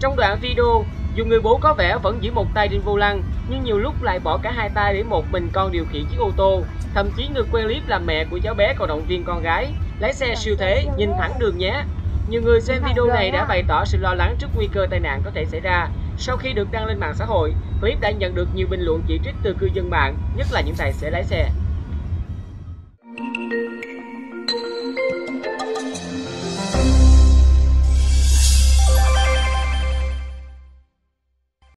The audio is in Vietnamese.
Trong đoạn video, dù người bố có vẻ vẫn giữ một tay trên vô lăng, nhưng nhiều lúc lại bỏ cả hai tay để một mình con điều khiển chiếc ô tô. Thậm chí người quay clip là mẹ của cháu bé còn động viên con gái lái xe siêu thế, nhìn thẳng đường nhé. Nhiều người xem video này đã bày tỏ sự lo lắng trước nguy cơ tai nạn có thể xảy ra. Sau khi được đăng lên mạng xã hội, clip đã nhận được nhiều bình luận chỉ trích từ cư dân mạng, nhất là những tài xế lái xe.